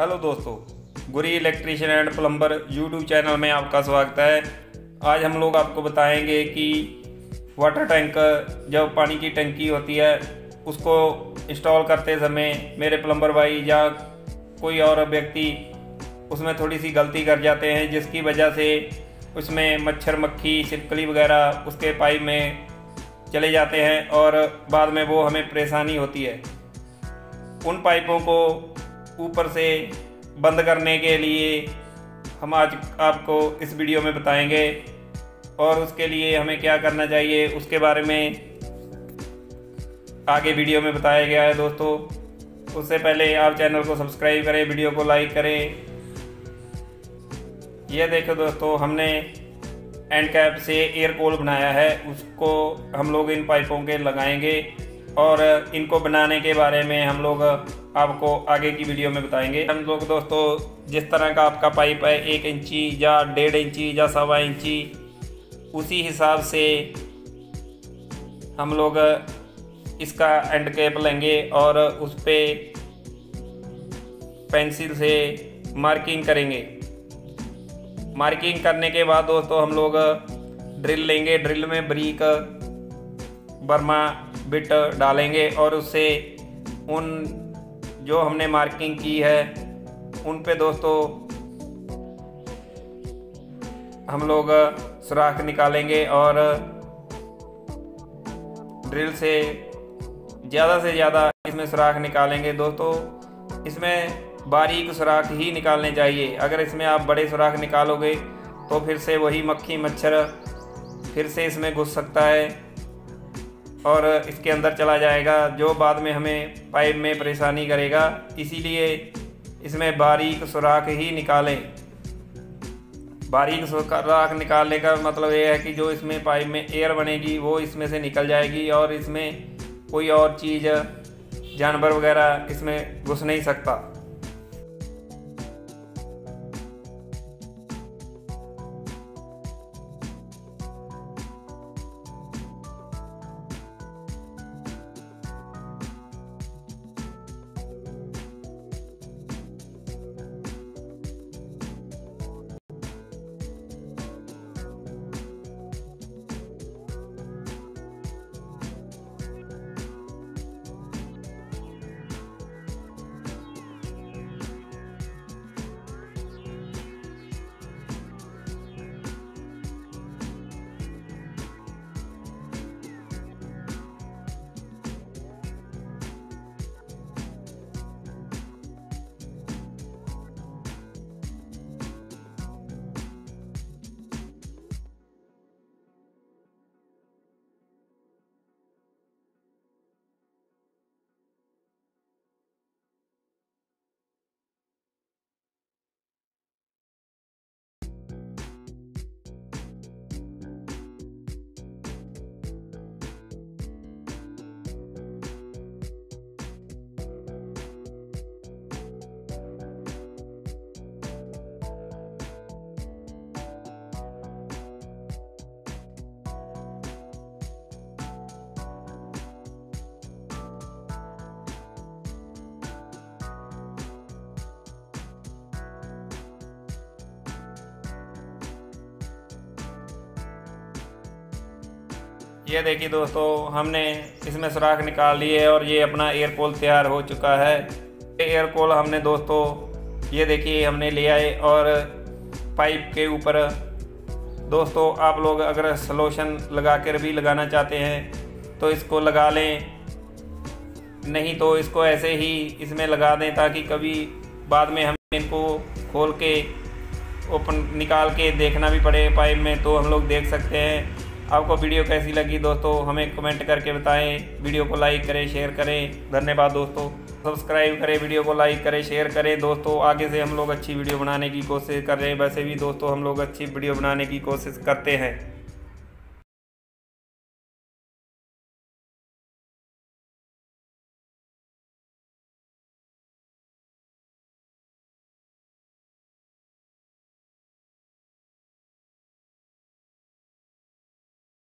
Hello दोस्तों, Guri electrician and plumber YouTube channel में आपका स्वागत है। आज हम लोग आपको बताएंगे कि वाटर टैंकर, जब पानी की टंकी होती है, उसको इंस्टॉल करते समय मेरे प्लंबर भाई या कोई और व्यक्ति उसमें थोड़ी सी गलती कर जाते हैं, जिसकी वजह से उसमें मच्छर मक्खी छिपकली वगैरह उसके पाइप में चले जाते हैं और बाद में वो हमें परेशानी होती है। उन पाइपों को ऊपर से बंद करने के लिए हम आज आपको इस वीडियो में बताएंगे और उसके लिए हमें क्या करना चाहिए उसके बारे में आगे वीडियो में बताया गया है। दोस्तों, उससे पहले आप चैनल को सब्सक्राइब करें, वीडियो को लाइक करें। यह देखो दोस्तों, हमने एंड कैप से एयर कोल बनाया है, उसको हम लोग इन पाइपों के लगाएंगे और इनको बनाने के बारे में हम लोग आपको आगे की वीडियो में बताएंगे। हम लोग दोस्तों, जिस तरह का आपका पाइप है, 1 इंची या 1.5 इंची या 1.25 इंची, उसी हिसाब से हम लोग इसका एंड कैप लेंगे और उस पर पेंसिल से मार्किंग करेंगे। मार्किंग करने के बाद दोस्तों हम लोग ड्रिल लेंगे, ड्रिल में बारीक बर्मा बिट डालेंगे और उससे उन जो हमने मार्किंग की है उन पे दोस्तों हम लोग सुराख निकालेंगे और ड्रिल से ज़्यादा इसमें सुराख निकालेंगे। दोस्तों, इसमें बारीक सुराख ही निकालने चाहिए। अगर इसमें आप बड़े सुराख निकालोगे तो फिर से वही मक्खी मच्छर फिर से इसमें घुस सकता है और इसके अंदर चला जाएगा, जो बाद में हमें पाइप में परेशानी करेगा। इसीलिए इसमें बारीक सुराख ही निकालें। बारीक सुराख निकालने का मतलब ये है कि जो इसमें पाइप में एयर बनेगी वो इसमें से निकल जाएगी और इसमें कोई और चीज़, जानवर वगैरह इसमें घुस नहीं सकता। ये देखिए दोस्तों, हमने इसमें सुराख निकाल लिए और ये अपना एयर कोल तैयार हो चुका है। एयर कोल हमने दोस्तों, ये देखिए, हमने ले आए और पाइप के ऊपर। दोस्तों, आप लोग अगर सलोशन लगा कर भी लगाना चाहते हैं तो इसको लगा लें, नहीं तो इसको ऐसे ही इसमें लगा दें ताकि कभी बाद में हम इनको खोल के ओपन निकाल के देखना भी पड़े पाइप में, तो हम लोग देख सकते हैं। आपको वीडियो कैसी लगी दोस्तों, हमें कमेंट करके बताएं। वीडियो को लाइक करें, शेयर करें। धन्यवाद दोस्तों। सब्सक्राइब करें, वीडियो को लाइक करें, शेयर करें। दोस्तों, आगे से हम लोग अच्छी वीडियो बनाने की कोशिश कर रहे हैं। वैसे भी दोस्तों हम लोग अच्छी वीडियो बनाने की कोशिश करते हैं।